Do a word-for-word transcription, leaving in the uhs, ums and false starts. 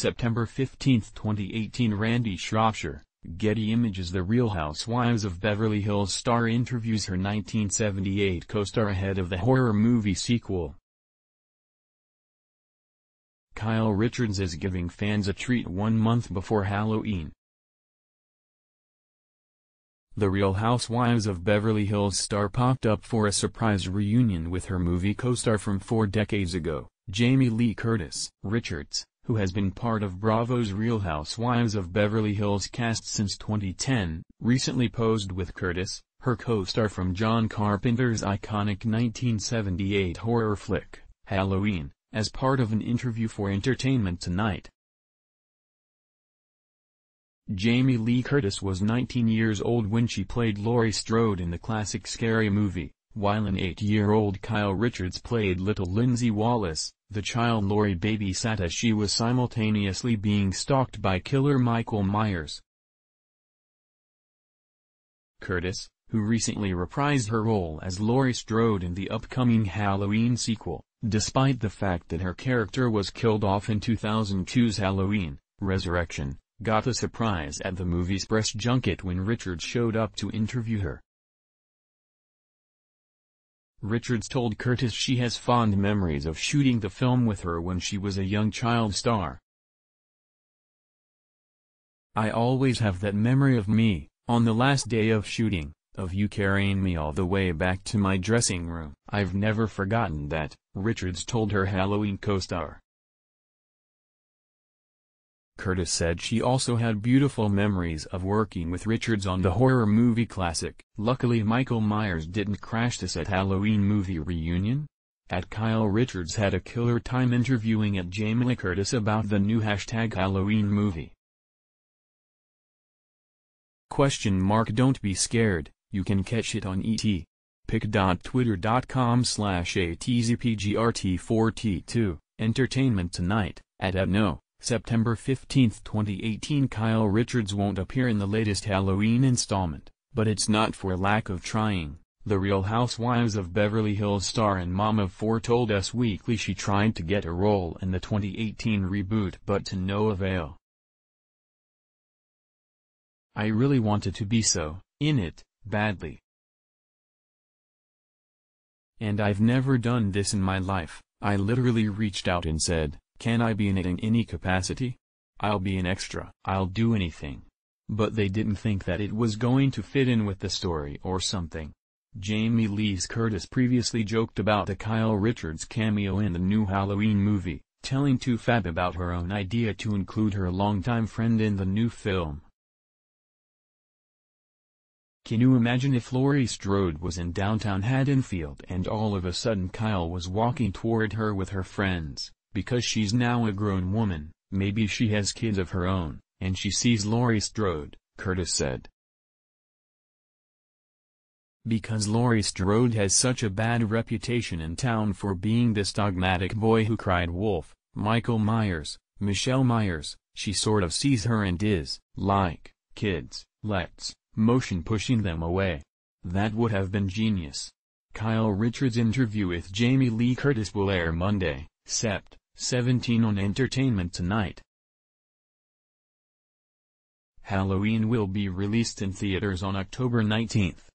September fifteenth twenty eighteen Randy Shropshire, Getty Images. The Real Housewives of Beverly Hills star interviews her nineteen seventy-eight co-star ahead of the horror movie sequel. Kyle Richards is giving fans a treat one month before Halloween. The Real Housewives of Beverly Hills star popped up for a surprise reunion with her movie co-star from four decades ago, Jamie Lee Curtis. Richards, who has been part of Bravo's Real Housewives of Beverly Hills cast since twenty ten, recently posed with Curtis, her co-star from John Carpenter's iconic nineteen seventy-eight horror flick, Halloween, as part of an interview for Entertainment Tonight. Jamie Lee Curtis was nineteen years old when she played Laurie Strode in the classic Scary Movie, while an eight-year-old Kyle Richards played little Lindsay Wallace, the child Laurie babysat as she was simultaneously being stalked by killer Michael Myers. Curtis, who recently reprised her role as Laurie Strode in the upcoming Halloween sequel, despite the fact that her character was killed off in two thousand two's Halloween, Resurrection, got a surprise at the movie's press junket when Richards showed up to interview her. Richards told Curtis she has fond memories of shooting the film with her when she was a young child star. "I always have that memory of me, on the last day of shooting, of you carrying me all the way back to my dressing room. I've never forgotten that," Richards told her Halloween co-star. Curtis said she also had beautiful memories of working with Richards on the horror movie classic. Luckily Michael Myers didn't crash this at Halloween movie reunion. At Kyle Richards had a killer time interviewing at Jamie Lee Curtis about the new hashtag Halloween movie. Question mark Don't be scared. You can catch it on E T. pic dot twitter dot com slash A T Z P G R T four T two, Entertainment Tonight, at at no, September fifteenth twenty eighteen Kyle Richards won't appear in the latest Halloween installment, but it's not for lack of trying. The Real Housewives of Beverly Hills star and mom of four told Us Weekly she tried to get a role in the twenty eighteen reboot but to no avail. "I really wanted to be so, in it, badly. And I've never done this in my life. I literally reached out and said, can I be in it in any capacity? I'll be an extra. I'll do anything. But they didn't think that it was going to fit in with the story or something." Jamie Lee Curtis previously joked about a Kyle Richards cameo in the new Halloween movie, telling two Fab about her own idea to include her longtime friend in the new film. Can you imagine if Laurie Strode was in downtown Haddonfield and all of a sudden Kyle was walking toward her with her friends? Because she's now a grown woman, maybe she has kids of her own, and she sees Laurie Strode, Curtis said. "Because Laurie Strode has such a bad reputation in town for being this dogmatic boy who cried wolf, Michael Myers, Michelle Myers, she sort of sees her and is, like, kids, let's. Motion pushing them away. That would have been genius." Kyle Richards' interview with Jamie Lee Curtis will air Monday, September seventeenth on Entertainment Tonight. Halloween will be released in theaters on October nineteenth.